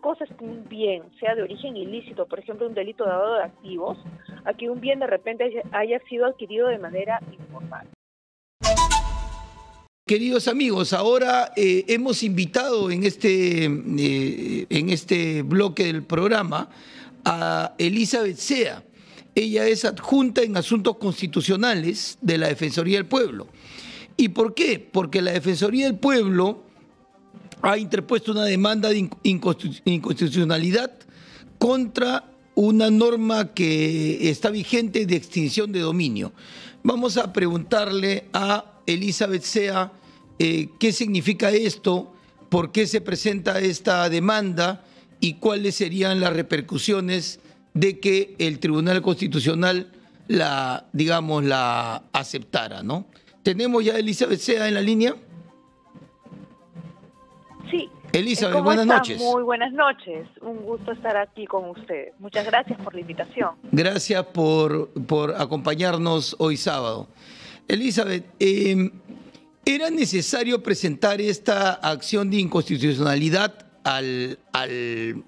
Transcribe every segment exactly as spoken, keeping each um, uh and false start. cosa es que un bien sea de origen ilícito, por ejemplo, un delito de lavado de activos, a que un bien de repente haya sido adquirido de manera informal. Queridos amigos, ahora eh, hemos invitado en este, eh, en este bloque del programa a Elizabeth Zea. Ella es adjunta en asuntos constitucionales de la Defensoría del Pueblo. ¿Y por qué? Porque la Defensoría del Pueblo ha interpuesto una demanda de inconstitucionalidad contra una norma que está vigente de extinción de dominio. Vamos a preguntarle a Elizabeth Zea, eh, ¿qué significa esto? ¿Por qué se presenta esta demanda? ¿Y cuáles serían las repercusiones de que el Tribunal Constitucional la, digamos, la aceptara, ¿no? ¿Tenemos ya a Elizabeth Zea en la línea? Sí. Elizabeth, buenas noches. Muy buenas noches. Un gusto estar aquí con ustedes. Muchas gracias por la invitación. Gracias por, por acompañarnos hoy sábado. Elizabeth, eh, ¿era necesario presentar esta acción de inconstitucionalidad al, al,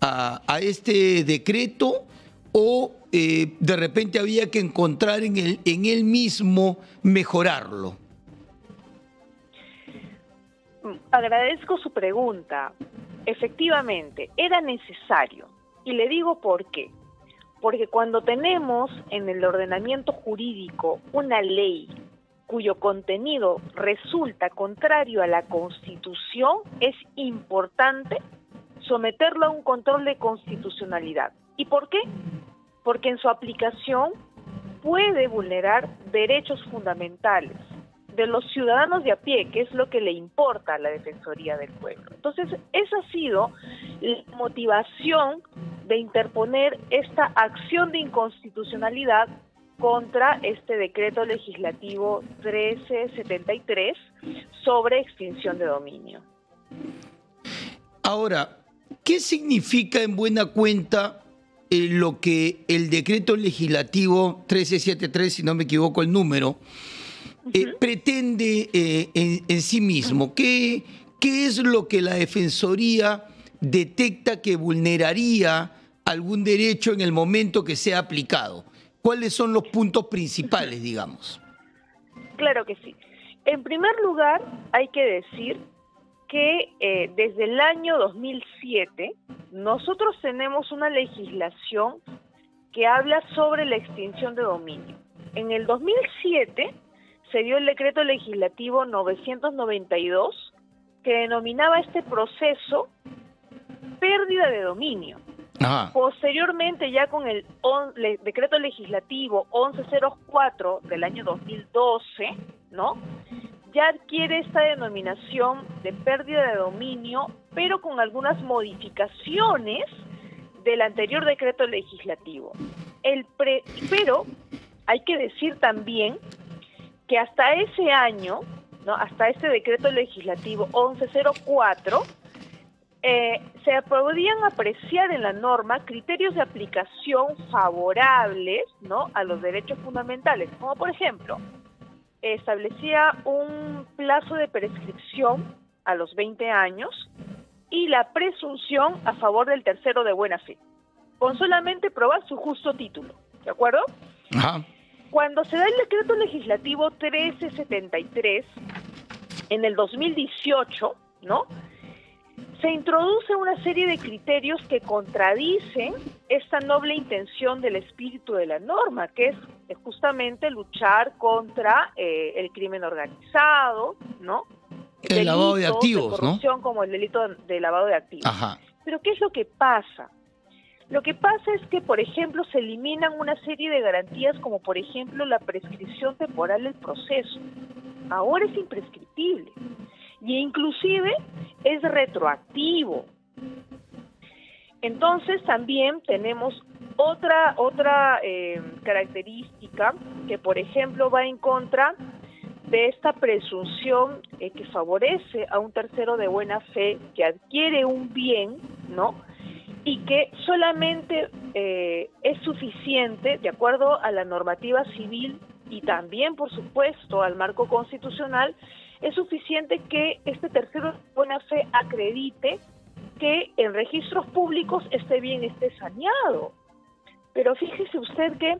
a, a este decreto o eh, de repente había que encontrar en él, en él mismo mejorarlo? Agradezco su pregunta. Efectivamente, era necesario. Y le digo por qué. Porque cuando tenemos en el ordenamiento jurídico una ley cuyo contenido resulta contrario a la Constitución, es importante someterlo a un control de constitucionalidad. ¿Y por qué? Porque en su aplicación puede vulnerar derechos fundamentales de los ciudadanos de a pie, que es lo que le importa a la Defensoría del Pueblo. Entonces, esa ha sido la motivación de interponer esta acción de inconstitucionalidad contra este decreto legislativo trece setenta y tres sobre extinción de dominio. Ahora, ¿qué significa en buena cuenta eh, lo que el decreto legislativo trece setenta y tres, si no me equivoco el número, eh, uh-huh. pretende eh, en, en sí mismo? ¿Qué, ¿Qué es lo que la Defensoría detecta que vulneraría algún derecho en el momento que sea aplicado? ¿Cuáles son los puntos principales, digamos? Claro que sí. En primer lugar, hay que decir que eh, desde el año dos mil siete nosotros tenemos una legislación que habla sobre la extinción de dominio. En el dos mil siete se dio el decreto legislativo novecientos noventa y dos que denominaba este proceso pérdida de dominio. Ajá. Posteriormente, ya con el on, le, decreto legislativo once cero cuatro del año dos mil doce, ¿no? Ya adquiere esta denominación de pérdida de dominio, pero con algunas modificaciones del anterior decreto legislativo. El pre, pero hay que decir también que hasta ese año, ¿no? Hasta este decreto legislativo once cero cuatro, Eh, se podían apreciar en la norma criterios de aplicación favorables, ¿no?, a los derechos fundamentales, como por ejemplo, establecía un plazo de prescripción a los veinte años y la presunción a favor del tercero de buena fe, con solamente probar su justo título, ¿de acuerdo? Ajá. Cuando se da el decreto legislativo trece setenta y tres, en el dos mil dieciocho, ¿no?, se introduce una serie de criterios que contradicen esta noble intención del espíritu de la norma, que es justamente luchar contra eh, el crimen organizado, ¿no? El, el lavado de activos, de corrupción, ¿no?, como el delito de lavado de activos. Ajá. Pero ¿qué es lo que pasa? Lo que pasa es que, por ejemplo, se eliminan una serie de garantías, como por ejemplo la prescripción temporal del proceso. Ahora es imprescriptible. Y inclusive es retroactivo. Entonces también tenemos otra, otra eh, característica que, por ejemplo, va en contra de esta presunción eh, que favorece a un tercero de buena fe que adquiere un bien, ¿no?, y que solamente eh, es suficiente, de acuerdo a la normativa civil y también, por supuesto, al marco constitucional, es suficiente que este tercero de buena fe acredite que en registros públicos este bien esté saneado. Pero fíjese usted que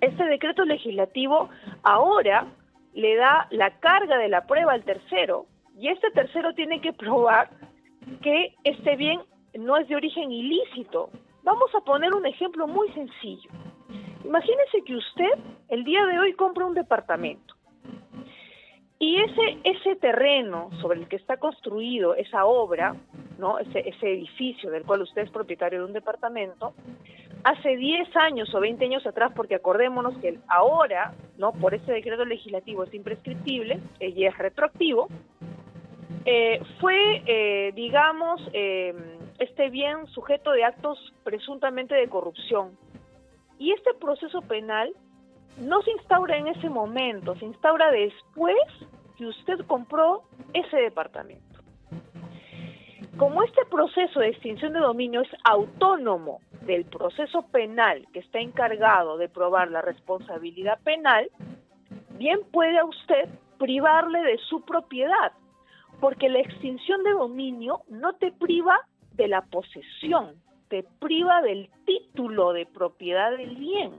este decreto legislativo ahora le da la carga de la prueba al tercero, y este tercero tiene que probar que este bien no es de origen ilícito. Vamos a poner un ejemplo muy sencillo. Imagínese que usted el día de hoy compra un departamento y ese, ese terreno sobre el que está construido esa obra, ¿no? ese, ese edificio del cual usted es propietario de un departamento, hace diez años o veinte años atrás, porque acordémonos que ahora, ¿no? por ese decreto legislativo es imprescriptible y es retroactivo, eh, fue, eh, digamos, eh, este bien sujeto de actos presuntamente de corrupción. Y este proceso penal no se instaura en ese momento, se instaura después que usted compró ese departamento. Como este proceso de extinción de dominio es autónomo del proceso penal que está encargado de probar la responsabilidad penal, bien puede a usted privarle de su propiedad, porque la extinción de dominio no te priva de la posesión, te priva del título de propiedad del bien.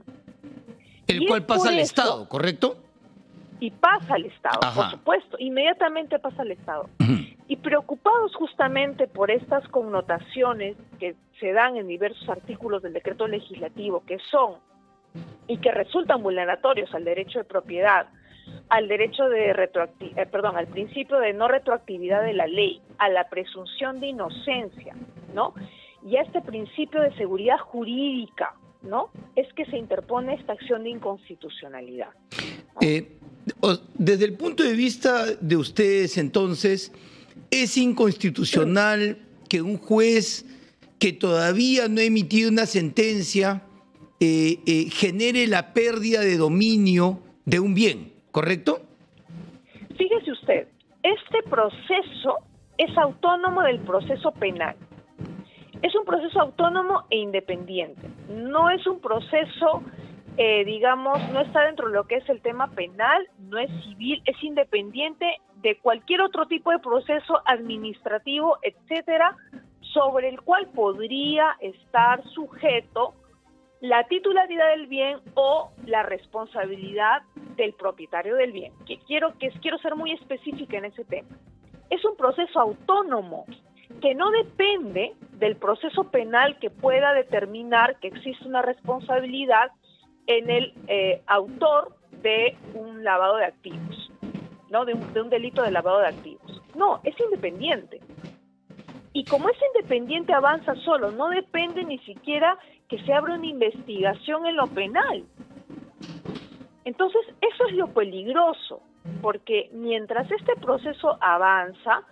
El cual pasa al Estado, ¿correcto? Y pasa al Estado, por supuesto, inmediatamente pasa al Estado. Uh-huh. Y preocupados justamente por estas connotaciones que se dan en diversos artículos del decreto legislativo, que son y que resultan vulneratorios al derecho de propiedad, al derecho de retroacti- eh, perdón, al principio de no retroactividad de la ley, a la presunción de inocencia, ¿no? Y a este principio de seguridad jurídica, ¿no? Es que se interpone esta acción de inconstitucionalidad, ¿no? Eh, desde el punto de vista de ustedes, entonces, ¿es inconstitucional que un juez que todavía no ha emitido una sentencia eh, eh, genere la pérdida de dominio de un bien, correcto? Fíjese usted, este proceso es autónomo del proceso penal. Es un proceso autónomo e independiente. No es un proceso, eh, digamos, no está dentro de lo que es el tema penal, no es civil, es independiente de cualquier otro tipo de proceso administrativo, etcétera, sobre el cual podría estar sujeto la titularidad del bien o la responsabilidad del propietario del bien. Que quiero, que quiero ser muy específica en ese tema. Es un proceso autónomo que no depende del proceso penal que pueda determinar que existe una responsabilidad en el eh, autor de un lavado de activos, ¿no? de, un, de un delito de lavado de activos. No, es independiente. Y como es independiente, avanza solo, no depende ni siquiera que se abra una investigación en lo penal. Entonces, eso es lo peligroso, porque mientras este proceso avanza,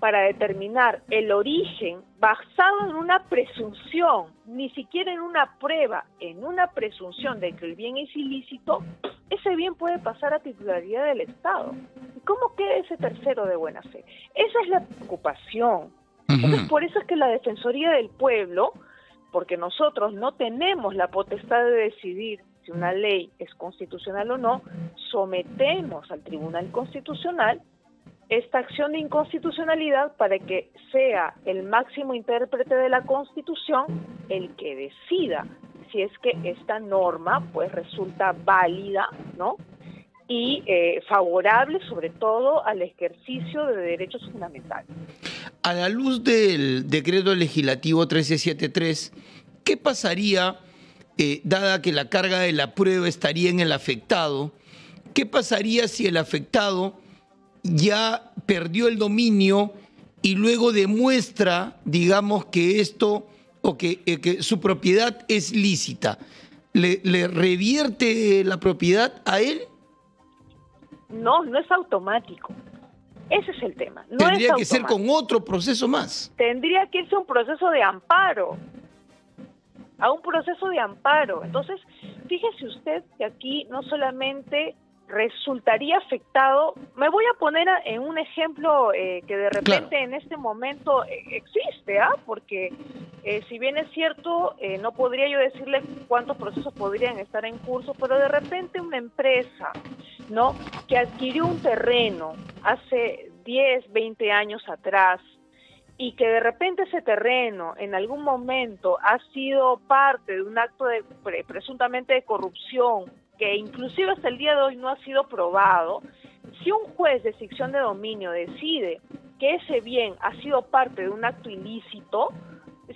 para determinar el origen basado en una presunción, ni siquiera en una prueba, en una presunción de que el bien es ilícito, ese bien puede pasar a titularidad del Estado. ¿Y cómo queda ese tercero de buena fe? Esa es la preocupación. Entonces, por eso es que la Defensoría del Pueblo, porque nosotros no tenemos la potestad de decidir si una ley es constitucional o no, sometemos al Tribunal Constitucional esta acción de inconstitucionalidad para que sea el máximo intérprete de la Constitución el que decida si es que esta norma pues resulta válida, ¿no? y eh, favorable sobre todo al ejercicio de derechos fundamentales. A la luz del decreto legislativo trece setenta y tres, ¿qué pasaría, eh, dada que la carga de la prueba estaría en el afectado, qué pasaría si el afectado ya perdió el dominio y luego demuestra, digamos, que esto o que, que su propiedad es lícita? ¿Le, le revierte la propiedad a él? No, no es automático. Ese es el tema. No Tendría que ser con otro proceso más. Tendría que irse a un proceso de amparo. A un proceso de amparo. Entonces, fíjese usted que aquí no solamente resultaría afectado, me voy a poner en un ejemplo eh, que de repente claro. en este momento existe, ¿ah? porque eh, si bien es cierto, eh, no podría yo decirle cuántos procesos podrían estar en curso, pero de repente una empresa, ¿no? que adquirió un terreno hace diez, veinte años atrás y que de repente ese terreno en algún momento ha sido parte de un acto de presuntamente de corrupción, que inclusive hasta el día de hoy no ha sido probado, si un juez de sección de dominio decide que ese bien ha sido parte de un acto ilícito,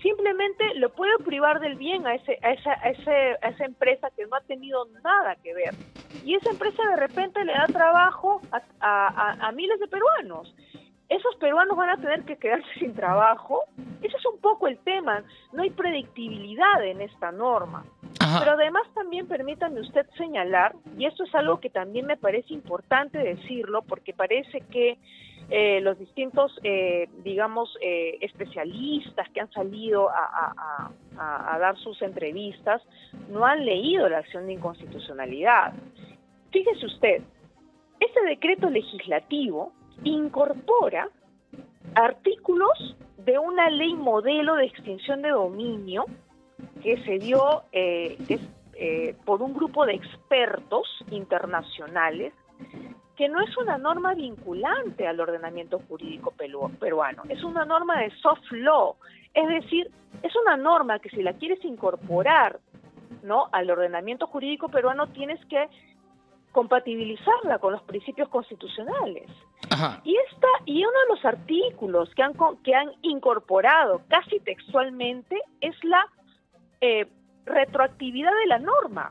simplemente lo puede privar del bien a, ese, a, esa, a, ese, a esa empresa que no ha tenido nada que ver. Y esa empresa de repente le da trabajo a, a, a miles de peruanos. Esos peruanos van a tener que quedarse sin trabajo. Ese es un poco el tema. No hay predictibilidad en esta norma. Ajá. Pero además también permítame usted señalar, y esto es algo que también me parece importante decirlo, porque parece que eh, los distintos, eh, digamos, eh, especialistas que han salido a, a, a, a dar sus entrevistas no han leído la acción de inconstitucionalidad. Fíjese usted, este decreto legislativo incorpora artículos de una ley modelo de extinción de dominio que se dio eh, es, eh, por un grupo de expertos internacionales, que no es una norma vinculante al ordenamiento jurídico peruano, es una norma de soft law, es decir, es una norma que si la quieres incorporar, ¿no?, al ordenamiento jurídico peruano tienes que compatibilizarla con los principios constitucionales. Ajá. Y esta y uno de los artículos que han que han incorporado casi textualmente es la eh, retroactividad de la norma.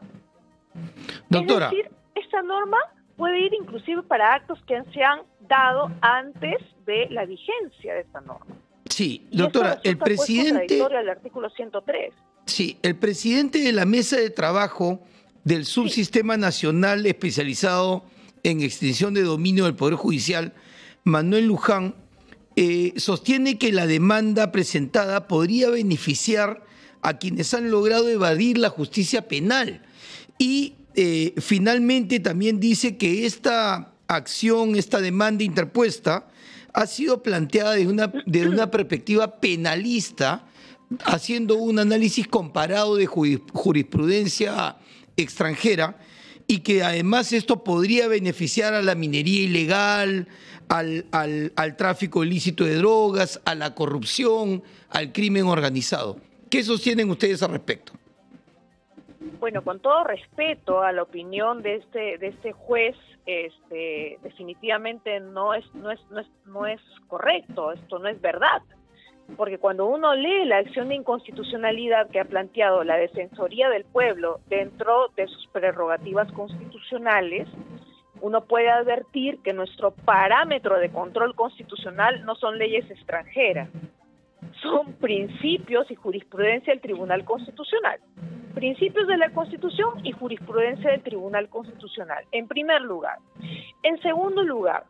Doctora, es decir, esta norma puede ir inclusive para actos que se han dado antes de la vigencia de esta norma. Sí, y doctora, el presidente del artículo ciento tres. Sí, el presidente de la mesa de trabajo del Subsistema Nacional Especializado en Extinción de Dominio del Poder Judicial, Manuel Luján, eh, sostiene que la demanda presentada podría beneficiar a quienes han logrado evadir la justicia penal. Y eh, finalmente también dice que esta acción, esta demanda interpuesta, ha sido planteada desde una, desde una perspectiva penalista, haciendo un análisis comparado de jurisprudencia extranjera, y que además esto podría beneficiar a la minería ilegal, al, al, al tráfico ilícito de drogas, a la corrupción, al crimen organizado. ¿Qué sostienen ustedes al respecto? Bueno, con todo respeto a la opinión de este de este juez, este, definitivamente no es no es, no es no es correcto, esto no es verdad. Porque cuando uno lee la acción de inconstitucionalidad que ha planteado la Defensoría del Pueblo dentro de sus prerrogativas constitucionales, uno puede advertir que nuestro parámetro de control constitucional no son leyes extranjeras, son principios y jurisprudencia del Tribunal Constitucional. Principios de la Constitución y jurisprudencia del Tribunal Constitucional, en primer lugar. En segundo lugar,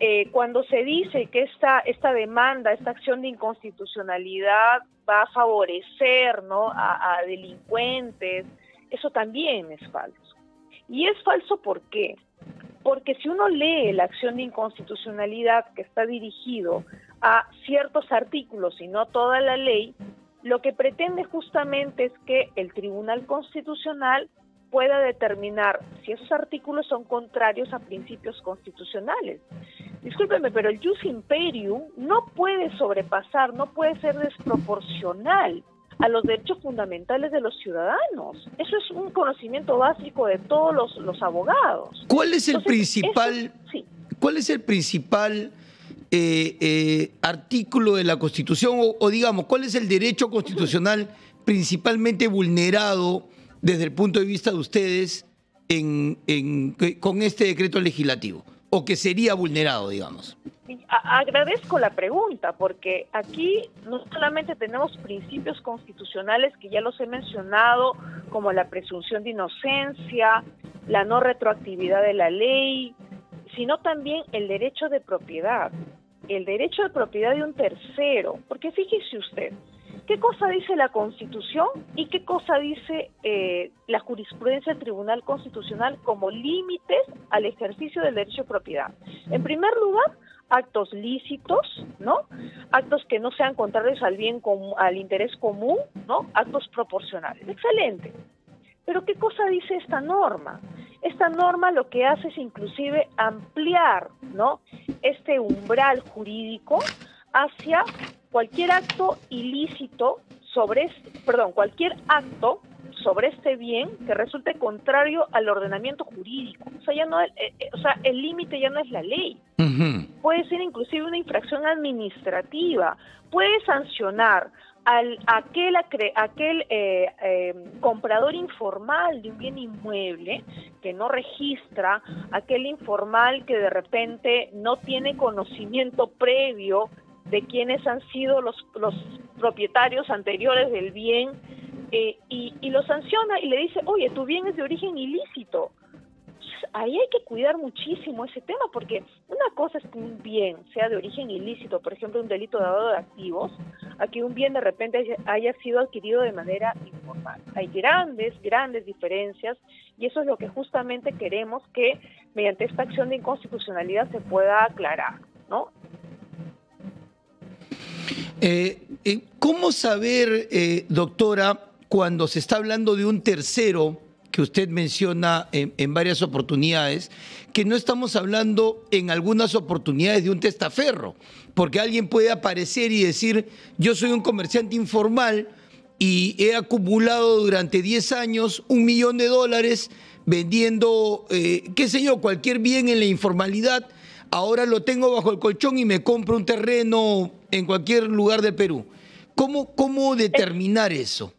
Eh, cuando se dice que esta, esta demanda, esta acción de inconstitucionalidad va a favorecer, ¿no?, a, a delincuentes, eso también es falso. Y es falso ¿por qué? Porque si uno lee la acción de inconstitucionalidad que está dirigido a ciertos artículos y no a toda la ley, lo que pretende justamente es que el Tribunal Constitucional pueda determinar si esos artículos son contrarios a principios constitucionales. Discúlpeme, pero el jus imperium no puede sobrepasar, no puede ser desproporcional a los derechos fundamentales de los ciudadanos. Eso es un conocimiento básico de todos los, los abogados. ¿Cuál es el Entonces, principal, eso, sí. ¿cuál es el principal eh, eh, artículo de la Constitución o, o digamos, cuál es el derecho constitucional principalmente vulnerado desde el punto de vista de ustedes en, en, con este decreto legislativo, o que sería vulnerado, digamos? Agradezco la pregunta, porque aquí no solamente tenemos principios constitucionales que ya los he mencionado, como la presunción de inocencia, la no retroactividad de la ley, sino también el derecho de propiedad, el derecho de propiedad de un tercero, porque fíjese usted, ¿qué cosa dice la Constitución y qué cosa dice eh, la jurisprudencia del Tribunal Constitucional como límites al ejercicio del derecho de propiedad? En primer lugar, actos lícitos, ¿no? Actos que no sean contrarios al bien común, al interés común, ¿no? Actos proporcionales. Excelente. Pero ¿qué cosa dice esta norma? Esta norma lo que hace es inclusive ampliar, ¿no?, este umbral jurídico hacia cualquier acto ilícito sobre, este, perdón, cualquier acto sobre este bien que resulte contrario al ordenamiento jurídico. O sea, ya no, eh, eh, o sea, el límite ya no es la ley. Uh-huh. Puede ser inclusive una infracción administrativa. Puede sancionar al aquel acre, aquel eh, eh, comprador informal de un bien inmueble que no registra, aquel informal que de repente no tiene conocimiento previo de quiénes han sido los, los propietarios anteriores del bien, Eh, y, y lo sanciona y le dice, oye, tu bien es de origen ilícito. Ahí hay que cuidar muchísimo ese tema, porque una cosa es que un bien sea de origen ilícito, por ejemplo, un delito de lavado de activos, a que un bien de repente haya sido adquirido de manera informal. Hay grandes, grandes diferencias, y eso es lo que justamente queremos que mediante esta acción de inconstitucionalidad se pueda aclarar, ¿no? Eh, eh, ¿Cómo saber, eh, doctora, cuando se está hablando de un tercero, que usted menciona en, en varias oportunidades, que no estamos hablando en algunas oportunidades de un testaferro? Porque alguien puede aparecer y decir, yo soy un comerciante informal y he acumulado durante diez años un millón de dólares vendiendo, eh, qué sé yo, cualquier bien en la informalidad, ahora lo tengo bajo el colchón y me compro un terreno en cualquier lugar del Perú. ¿Cómo, cómo determinar eso?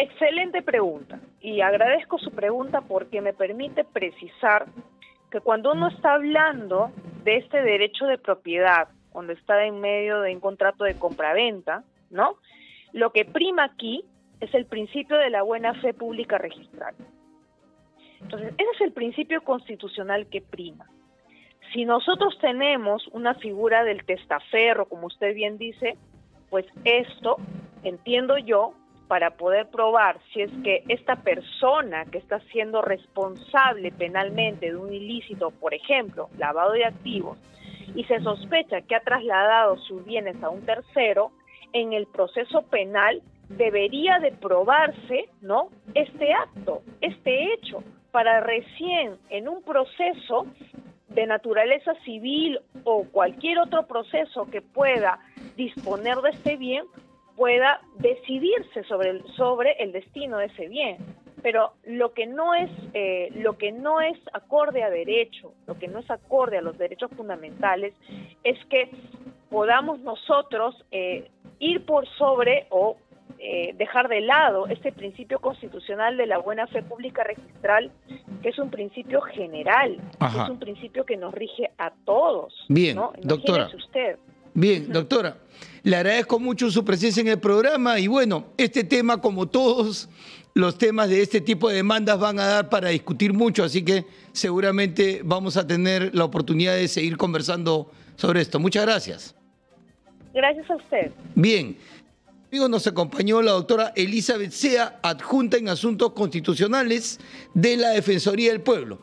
Excelente pregunta, y agradezco su pregunta porque me permite precisar que cuando uno está hablando de este derecho de propiedad, cuando está en medio de un contrato de compraventa, ¿no?, lo que prima aquí es el principio de la buena fe pública registral. Entonces, ese es el principio constitucional que prima. Si nosotros tenemos una figura del testaferro, como usted bien dice, pues esto, entiendo yo, para poder probar si es que esta persona que está siendo responsable penalmente de un ilícito, por ejemplo, lavado de activos, y se sospecha que ha trasladado sus bienes a un tercero, en el proceso penal debería de probarse, ¿no?, este acto, este hecho, para recién en un proceso de naturaleza civil o cualquier otro proceso que pueda disponer de este bien, pueda decidirse sobre el, sobre el destino de ese bien. Pero lo que no es eh, lo que no es acorde a derecho, lo que no es acorde a los derechos fundamentales, es que podamos nosotros eh, ir por sobre o eh, dejar de lado este principio constitucional de la buena fe pública registral, que es un principio general, que es un principio que nos rige a todos. Bien, ¿no? Doctora. Usted. Bien, doctora, le agradezco mucho su presencia en el programa y bueno, este tema, como todos los temas de este tipo de demandas, van a dar para discutir mucho, así que seguramente vamos a tener la oportunidad de seguir conversando sobre esto. Muchas gracias. Gracias a usted. Bien, amigos, nos acompañó la doctora Elizabeth Zea, adjunta en Asuntos Constitucionales de la Defensoría del Pueblo.